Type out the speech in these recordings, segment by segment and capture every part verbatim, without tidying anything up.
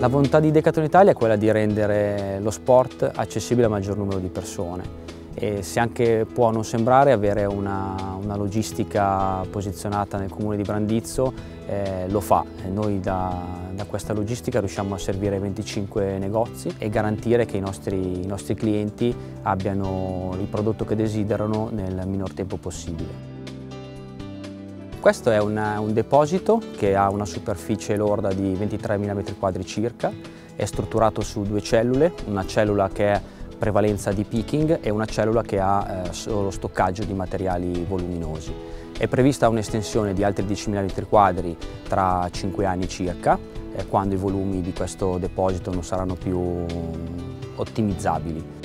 La volontà di Decathlon Italia è quella di rendere lo sport accessibile al maggior numero di persone e, se anche può non sembrare, avere una, una logistica posizionata nel comune di Brandizzo eh, lo fa. E noi da, da questa logistica riusciamo a servire venticinque negozi e garantire che i nostri, i nostri clienti abbiano il prodotto che desiderano nel minor tempo possibile. Questo è un, un deposito che ha una superficie lorda di ventitremila metri quadri circa, è strutturato su due cellule, una cellula che è prevalenza di picking e una cellula che ha eh, solo stoccaggio di materiali voluminosi. È prevista un'estensione di altri diecimila metri quadri tra cinque anni circa, eh, quando i volumi di questo deposito non saranno più ottimizzabili.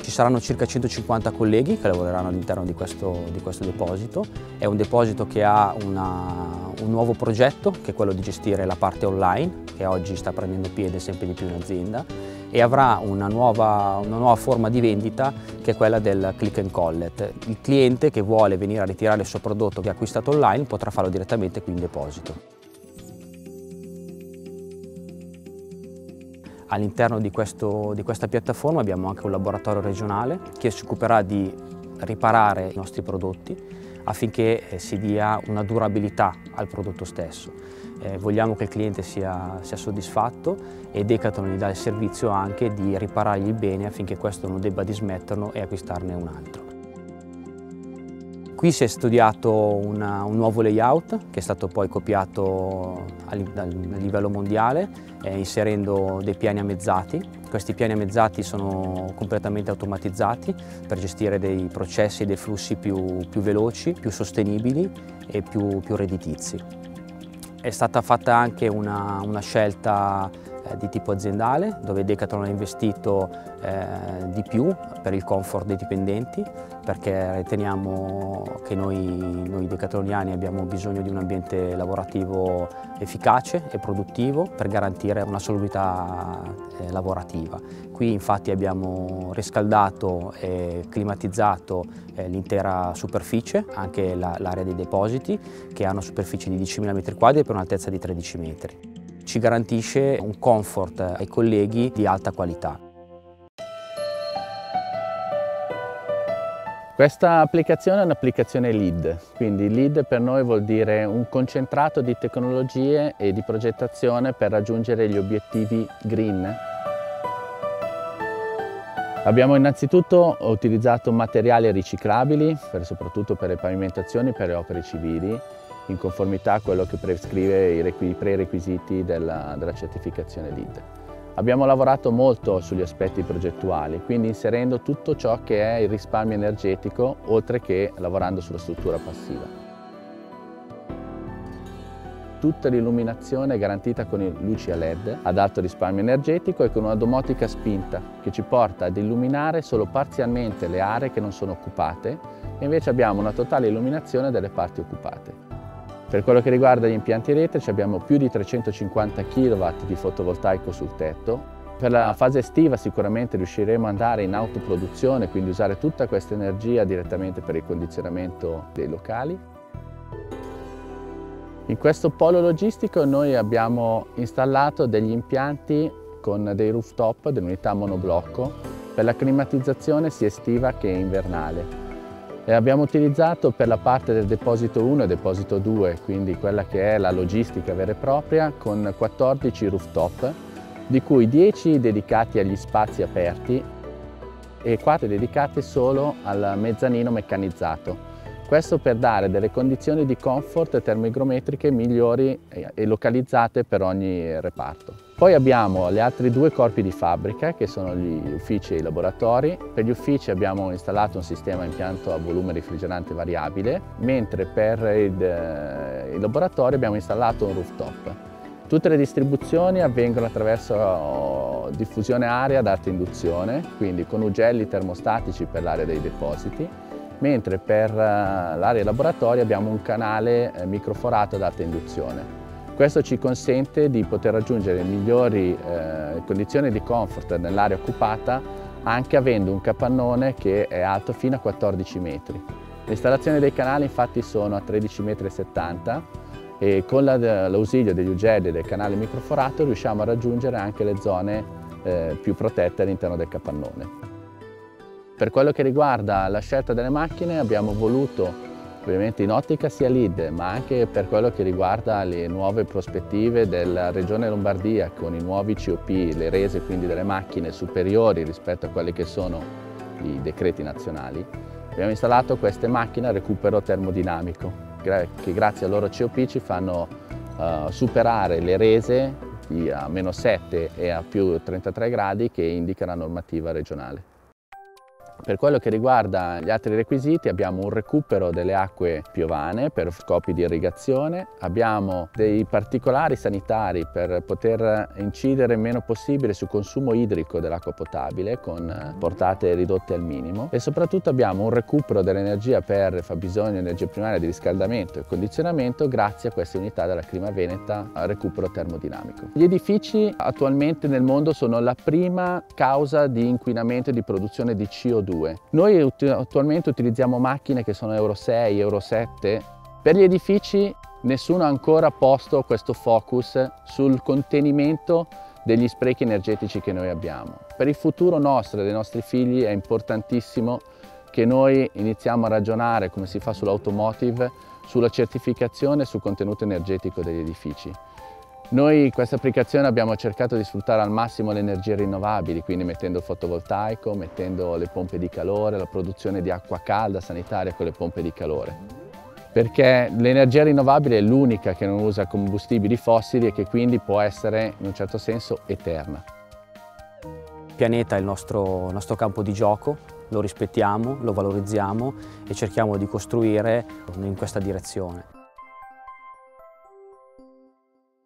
Ci saranno circa centocinquanta colleghi che lavoreranno all'interno di, di questo deposito. È un deposito che ha una, un nuovo progetto, che è quello di gestire la parte online, che oggi sta prendendo piede sempre di più in azienda, e avrà una nuova, una nuova forma di vendita, che è quella del click and collect. Il cliente che vuole venire a ritirare il suo prodotto che ha acquistato online potrà farlo direttamente qui in deposito. All'interno di, di questa piattaforma abbiamo anche un laboratorio regionale che si occuperà di riparare i nostri prodotti affinché si dia una durabilità al prodotto stesso. Eh, vogliamo che il cliente sia, sia soddisfatto e Decathlon gli dà il servizio anche di riparargli il bene affinché questo non debba dismetterlo e acquistarne un altro. Qui si è studiato una, un nuovo layout che è stato poi copiato a, a livello mondiale eh, inserendo dei piani avmezzati. Questi piani avmezzati sono completamente automatizzati per gestire dei processi e dei flussi più, più veloci, più sostenibili e più, più redditizi. È stata fatta anche una, una scelta di tipo aziendale, dove Decathlon ha investito eh, di più per il comfort dei dipendenti, perché riteniamo che noi, noi decathloniani abbiamo bisogno di un ambiente lavorativo efficace e produttivo per garantire una salubrità eh, lavorativa. Qui infatti abbiamo riscaldato e climatizzato eh, l'intera superficie, anche l'area dei depositi, che ha una superficie di diecimila metri quadri per un'altezza di tredici metri. Ci garantisce un comfort ai colleghi di alta qualità. Questa applicazione è un'applicazione L E D, quindi L E D per noi vuol dire un concentrato di tecnologie e di progettazione per raggiungere gli obiettivi green. Abbiamo innanzitutto utilizzato materiali riciclabili, per, soprattutto per le pavimentazioni e per le opere civili, in conformità a quello che prescrive i prerequisiti della, della certificazione L E D. Abbiamo lavorato molto sugli aspetti progettuali, quindi inserendo tutto ciò che è il risparmio energetico, oltre che lavorando sulla struttura passiva. Tutta l'illuminazione è garantita con luci a L E D ad alto risparmio energetico e con una domotica spinta che ci porta ad illuminare solo parzialmente le aree che non sono occupate, e invece abbiamo una totale illuminazione delle parti occupate. Per quello che riguarda gli impianti elettrici abbiamo più di trecentocinquanta chilowatt di fotovoltaico sul tetto. Per la fase estiva sicuramente riusciremo ad andare in autoproduzione, quindi usare tutta questa energia direttamente per il condizionamento dei locali. In questo polo logistico noi abbiamo installato degli impianti con dei rooftop, delle unità monoblocco, per la climatizzazione sia estiva che invernale. E abbiamo utilizzato per la parte del deposito uno e deposito due, quindi quella che è la logistica vera e propria, con quattordici rooftop, di cui dieci dedicati agli spazi aperti e quattro dedicati solo al mezzanino meccanizzato. Questo per dare delle condizioni di comfort termoigrometriche migliori e localizzate per ogni reparto. Poi abbiamo gli altri due corpi di fabbrica, che sono gli uffici e i laboratori. Per gli uffici abbiamo installato un sistema impianto a volume refrigerante variabile, mentre per i laboratori abbiamo installato un rooftop. Tutte le distribuzioni avvengono attraverso diffusione aria ad alta induzione, quindi con ugelli termostatici per l'area dei depositi, mentre per l'area laboratorio abbiamo un canale microforato ad alta induzione. Questo ci consente di poter raggiungere migliori eh, condizioni di comfort nell'area occupata, anche avendo un capannone che è alto fino a quattordici metri. L'installazione dei canali infatti sono a tredici virgola settanta metri e con l'ausilio degli ugelli e del canale microforato riusciamo a raggiungere anche le zone eh, più protette all'interno del capannone. Per quello che riguarda la scelta delle macchine abbiamo voluto ovviamente in ottica sia L E D, ma anche per quello che riguarda le nuove prospettive della regione Lombardia con i nuovi C O P, le rese quindi delle macchine superiori rispetto a quelli che sono i decreti nazionali, abbiamo installato queste macchine a recupero termodinamico che grazie al loro C O P ci fanno uh, superare le rese di a meno sette e a più trentatré gradi che indica la normativa regionale. Per quello che riguarda gli altri requisiti abbiamo un recupero delle acque piovane per scopi di irrigazione, abbiamo dei particolari sanitari per poter incidere il meno possibile sul consumo idrico dell'acqua potabile con portate ridotte al minimo e soprattutto abbiamo un recupero dell'energia per fabbisogno di energia primaria di riscaldamento e condizionamento grazie a queste unità della Climaveneta al recupero termodinamico. Gli edifici attualmente nel mondo sono la prima causa di inquinamento e di produzione di C O due. Noi attualmente utilizziamo macchine che sono Euro sei, Euro sette. Per gli edifici nessuno ha ancora posto questo focus sul contenimento degli sprechi energetici che noi abbiamo. Per il futuro nostro e dei nostri figli è importantissimo che noi iniziamo a ragionare, come si fa sull'automotive, sulla certificazione e sul contenuto energetico degli edifici. Noi in questa applicazione abbiamo cercato di sfruttare al massimo le energie rinnovabili, quindi mettendo il fotovoltaico, mettendo le pompe di calore, la produzione di acqua calda sanitaria con le pompe di calore. Perché l'energia rinnovabile è l'unica che non usa combustibili fossili e che quindi può essere in un certo senso eterna. Il pianeta è il nostro, nostro campo di gioco, lo rispettiamo, lo valorizziamo e cerchiamo di costruire in questa direzione.